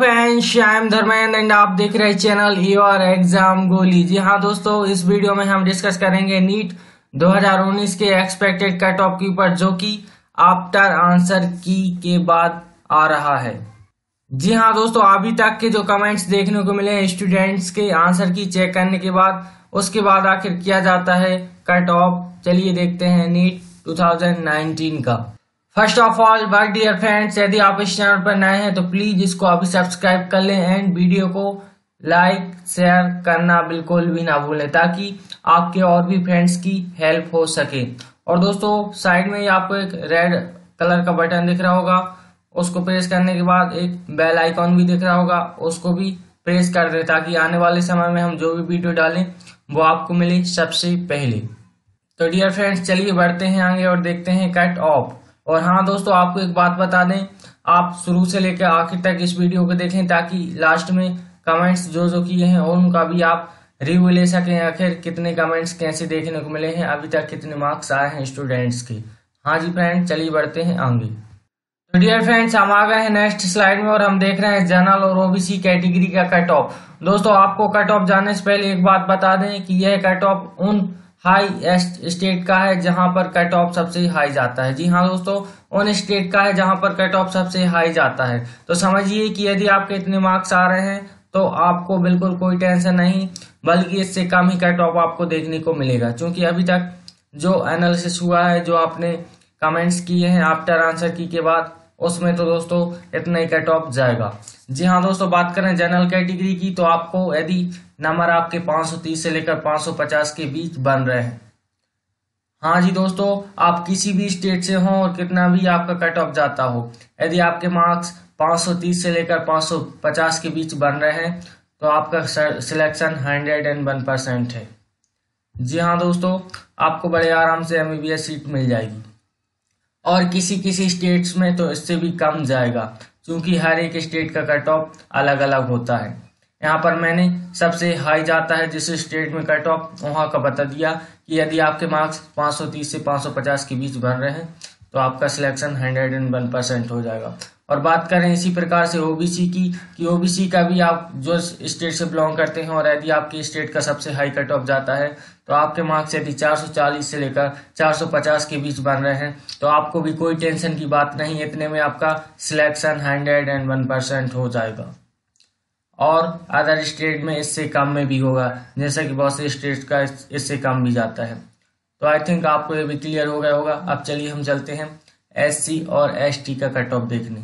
Friends, I am Dharmendra and आप देख रहे हैं चैनल योर एग्जाम गोली। जी हाँ दोस्तों, इस वीडियो में हम डिस्कस करेंगे नीट 2019 के एक्सपेक्टेड कट ऑफ के ऊपर, जो कि आफ्टर आंसर की के बाद आ रहा है। जी हाँ दोस्तों, अभी तक के जो कमेंट्स देखने को मिले स्टूडेंट्स के आंसर की चेक करने के बाद, उसके बाद आखिर किया जाता है कट ऑफ। चलिए देखते हैं नीट 2019 का। First of all but dear friends, यदि आप इस चैनल पर नए हैं तो प्लीज इसको अभी सब्सक्राइब कर लें एंड वीडियो को लाइक शेयर करना बिल्कुल भी ना भूलें, ताकि आपके और भी फ्रेंड्स की हेल्प हो सके। और दोस्तों, साइड में ही आपको एक रेड कलर का बटन दिख रहा होगा, उसको प्रेस करने के बाद एक बेल आइकॉन भी दिख रहा होगा, उसको भी प्रेस कर दें, ताकि आने वाले समय में हम जो भी वीडियो डालें वो आपको मिले सबसे पहले। तो डियर फ्रेंड्स, चलिए बढ़ते हैं आगे और देखते हैं कट ऑफ। और हाँ दोस्तों, आपको एक बात बता दें, आप शुरू से लेकर आखिर तक इस वीडियो को देखें, ताकि लास्ट में कमेंट्स जो किए हैं और उनका भी आप रिव्यू ले सकें, आखिर कितने कमेंट्स कैसे देखने को मिले हैं, अभी तक कितने मार्क्स आए हैं स्टूडेंट्स के। हाँ जी फ्रेंड्स, चलिए बढ़ते हैं आगे। तो डियर फ्रेंड्स, हम आ गए हैं नेक्स्ट स्लाइड में और हम देख रहे हैं जनरल और ओबीसी कैटेगरी का कट ऑफ। दोस्तों, आपको कट ऑफ जाने से पहले एक बात बता दें कि यह कट ऑफ उन हाईएस्ट स्टेट का है जहां पर कट ऑफ सबसे हाई जाता है। जी हाँ दोस्तों, उन स्टेट का है जहां पर कट ऑफ सबसे हाई जाता है। तो समझिए कि यदि आपके इतने मार्क्स आ रहे हैं तो आपको बिल्कुल कोई टेंशन नहीं, बल्कि इससे कम ही कट ऑफ आपको देखने को मिलेगा, क्योंकि अभी तक जो एनालिसिस हुआ है, जो आपने कमेंट्स किए हैं आफ्टर आंसर की के बाद, उसमें तो दोस्तों इतना ही कट ऑफ जाएगा। जी हाँ दोस्तों, बात करें जनरल कैटेगरी की, तो आपको यदि नंबर आपके 530 से लेकर 550 के बीच बन रहे हैं, हाँ जी दोस्तों, आप किसी भी स्टेट से हो और कितना भी आपका कट ऑफ जाता हो, यदि आपके मार्क्स 530 से लेकर 550 के बीच बन रहे हैं तो आपका सिलेक्शन 101% है। जी हाँ दोस्तों, आपको बड़े आराम से MBBS सीट मिल जाएगी, और किसी किसी स्टेट्स में तो इससे भी कम जाएगा, क्योंकि हर एक स्टेट का कट ऑफ अलग अलग होता है। यहाँ पर मैंने सबसे हाई जाता है जिस स्टेट में कट ऑफ, वहाँ का बता दिया कि यदि आपके मार्क्स 530 से 550 के बीच बन रहे हैं तो आपका सिलेक्शन 101% हो जाएगा। और बात करें इसी प्रकार से ओबीसी की, कि ओबीसी का भी आप जो स्टेट से बिलोंग करते हैं और यदि आपके स्टेट का सबसे हाई कट ऑफ जाता है, तो आपके मार्क्स यदि 440 से लेकर 450 के बीच बन रहे हैं तो आपको भी कोई टेंशन की बात नहीं, इतने में आपका सिलेक्शन 101% हो जाएगा। और अदर स्टेट में इससे कम में भी होगा, जैसे कि बहुत से स्टेट का इससे कम भी जाता है। तो आई थिंक आपको ये भी क्लियर हो गया होगा। अब चलिए हम चलते हैं SC और ST का कट ऑफ देखने।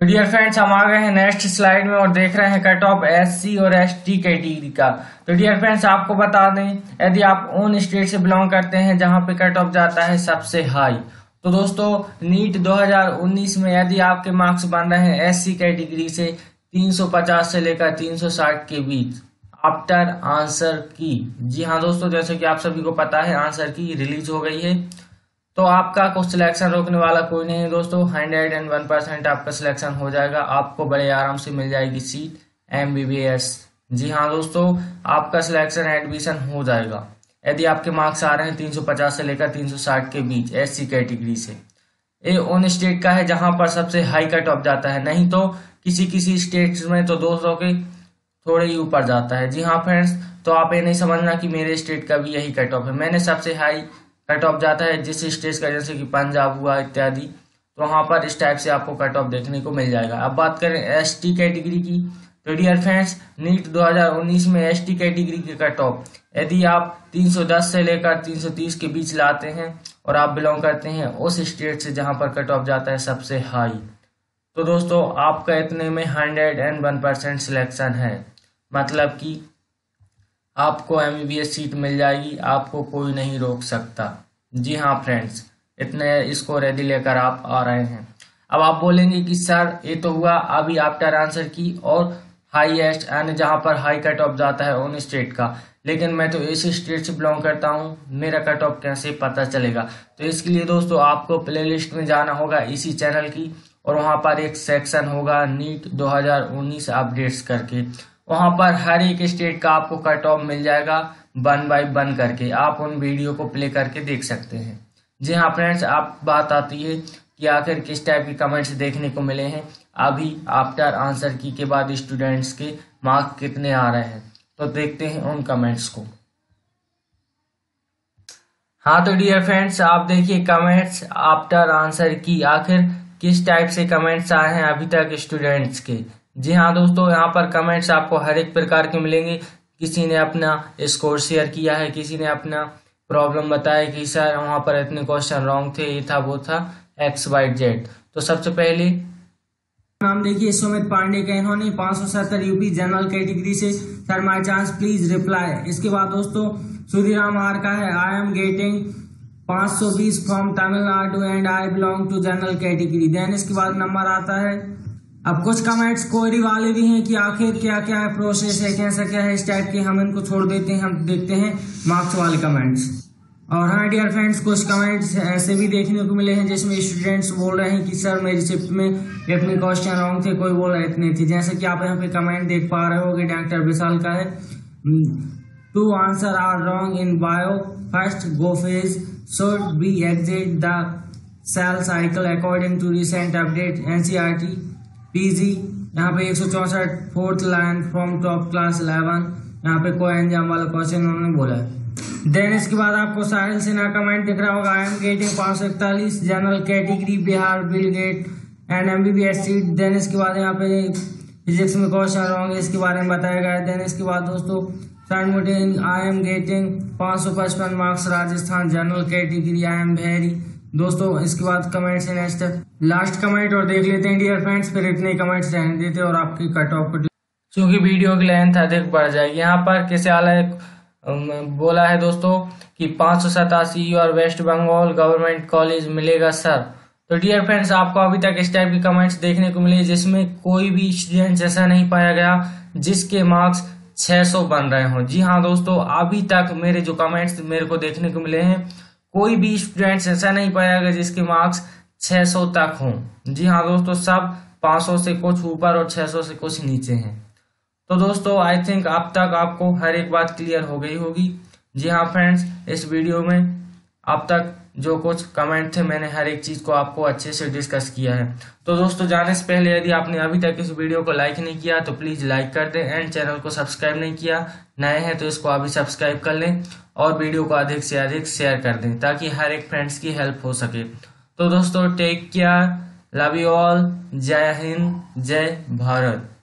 तो डियर फ्रेंड्स, हम आ गए हैं नेक्स्ट स्लाइड में और देख रहे हैं कट ऑफ SC और ST कैटेगरी का। तो डियर फ्रेंड्स, आपको बता दें, यदि आप उन स्टेट से बिलोंग करते हैं जहां पे कट ऑफ जाता है सबसे हाई, तो दोस्तों नीट 2019 में यदि आपके मार्क्स बन रहे हैं SC कैटेगरी से 350 से लेकर 360 के बीच आफ्टर आंसर की। जी हाँ दोस्तों, जैसे कि आप सभी को पता है आंसर की रिलीज हो गई है, तो आपका कुछ सिलेक्शन रोकने वाला कोई नहीं है दोस्तों, 101% आपका सिलेक्शन हो जाएगा। आपको बड़े आराम से मिल जाएगी सीट MBBS। जी हाँ दोस्तों, आपका सिलेक्शन एडमिशन हो जाएगा यदि आपके मार्क्स आ रहे हैं 350 से लेकर 360 के बीच SC कैटेगरी से। ये उन स्टेट का है जहां पर सबसे हाई कट ऑफ जाता है, नहीं तो किसी किसी स्टेट्स में तो 200 के थोड़े ही ऊपर जाता है। जी हाँ फ्रेंड्स, तो आप ये नहीं समझना कि मेरे स्टेट का भी यही कट ऑफ है। मैंने सबसे हाई कट ऑफ जाता है जिस स्टेट का, जैसे कि पंजाब हुआ इत्यादि, तो वहाँ पर इस टाइप से आपको कट ऑफ देखने को मिल जाएगा। अब बात करें ST कैटेगरी की, तो डियर फ्रेंड्स, नीट 2019 में ST कैटेगरी के कट ऑफ यदि आप 310 से लेकर 330 के बीच लाते हैं और आप बिलोंग करते हैं उस स्टेट से जहां पर कट ऑफ जाता है सबसे हाई, तो दोस्तों आपका इतने में 101% सिलेक्शन है। मतलब कि आपको MBBS सीट मिल जाएगी, आपको कोई नहीं रोक सकता। जी हाँ फ्रेंड्स, इतने स्कोर यदि लेकर आप आ रहे हैं। अब आप बोलेंगे कि सर ये तो हुआ अभी आफ्टर आंसर की और हाईएस्ट, यानी जहां पर हाई कट ऑफ जाता है उन स्टेट का, लेकिन मैं तो इस स्टेट से बिलोंग करता हूं, मेरा कट ऑफ कैसे पता चलेगा? तो इसके लिए दोस्तों आपको प्लेलिस्ट में जाना होगा इसी चैनल की, और वहां पर एक सेक्शन होगा नीट 2019 अपडेट्स करके, वहां पर हर एक स्टेट का आपको कट ऑफ मिल जाएगा 1 by 1 करके। आप उन वीडियो को प्ले करके देख सकते हैं। जी हाँ फ्रेंड्स, आप बात आती है कि आखिर किस टाइप के कमेंट्स देखने को मिले हैं। अभी आफ्टर आंसर की के बाद स्टूडेंट्स के मार्क कितने आ रहे हैं, तो देखते हैं उन कमेंट्स को। हाँ तो डियर फ्रेंड्स, आप देखिए कमेंट्स आफ्टर आंसर की, आखिर किस टाइप से कमेंट्स आए हैं अभी तक स्टूडेंट्स के। जी हाँ दोस्तों, यहाँ पर कमेंट्स आपको हर एक प्रकार के मिलेंगे। किसी ने अपना स्कोर शेयर किया है, किसी ने अपना प्रॉब्लम बताया कि सर वहाँ पर इतने क्वेश्चन रॉन्ग थे, ये था वो था XYZ। तो सबसे पहले नाम देखिए सुमित पांडे का, इन्होंने 570 यूपी जनरल कैटेगरी से sir my chance please reply. इसके बाद दोस्तों श्रीराम आर का है, I am getting 520 from Tamil Nadu and I belong to general category. Then इसके बाद नंबर आता है, अब कुछ कमेंट्स क्वेरी वाले भी हैं कि आखिर क्या क्या है, प्रोसेस है, कैसा क्या है, इस टाइप के। हम इनको छोड़ देते हैं, हम देखते हैं मार्क्स वाले कमेंट्स। और हाँ डियर फ्रेंड्स, कुछ कमेंट्स ऐसे भी देखने को मिले हैं जिसमें स्टूडेंट्स बोल रहे हैं कि सर मेरी शिफ्ट में इतने क्वेश्चन रॉन्ग थे, कोई बोल रहे इतने थे। जैसे कि आप यहाँ पे कमेंट देख पा रहे होगे, डॉक्टर विशाल का है 2 answer are wrong in bio, first go phase should be exit the cell cycle according to recent update NCERT PG। यहाँ पे 164 fourth line from top class 11, यहाँ पे कोई एग्जाम वाला क्वेश्चन उन्होंने बोला है। देन इसके बाद आपको साहिल सिन्हा कमेंट दिख रहा होगा, I am getting 541 general category Bihar will get and MBBS seat. Then इसके बाद यहाँ पे फिजिक्स में क्वेश्चन रॉन्ग, इसके बारे में बताया गया है। देन इसके बाद दोस्तों sir I am getting 555 marks Rajasthan general category, I am very. दोस्तों इसके बाद कमेंट्स है नेक्स्ट लास्ट कमेंट और देख लेते हैं डियर फ्रेंड्स, फिर इतने कमेंट्स रहने देते और आपकी कट ऑफ, क्योंकि वीडियो की लेंथ अधिक बढ़ जाएगी। यहाँ पर किसे आला बोला है दोस्तों कि 587 और वेस्ट बंगाल गवर्नमेंट कॉलेज मिलेगा सर। तो डियर फ्रेंड्स, आपको अभी तक इस टाइप के कमेंट्स देखने को मिले जिसमें कोई भी स्टूडेंट ऐसा नहीं पाया गया जिसके मार्क्स 600 बन रहे हों। जी हाँ दोस्तों, अभी तक मेरे जो कमेंट्स मेरे को देखने को मिले हैं, कोई भी स्टूडेंट ऐसा नहीं पाया गया जिसके मार्क्स 600 तक हों। जी हाँ दोस्तों, सब 500 से कुछ ऊपर और 600 से कुछ नीचे हैं। तो दोस्तों आई थिंक अब तक आपको हर एक बात क्लियर हो गई होगी। जी हाँ फ्रेंड्स, इस वीडियो में अब तक जो कुछ कमेंट थे मैंने हर एक चीज़ को आपको अच्छे से डिस्कस किया है। तो दोस्तों जाने से पहले यदि आपने अभी तक इस वीडियो को लाइक नहीं किया तो प्लीज़ लाइक कर दें, एंड चैनल को सब्सक्राइब नहीं किया नए हैं तो इसको अभी सब्सक्राइब कर लें और वीडियो को अधिक से शेयर कर दें ताकि हर एक फ्रेंड्स की हेल्प हो सके। तो दोस्तों take care, love you all, जय हिंद जय भारत।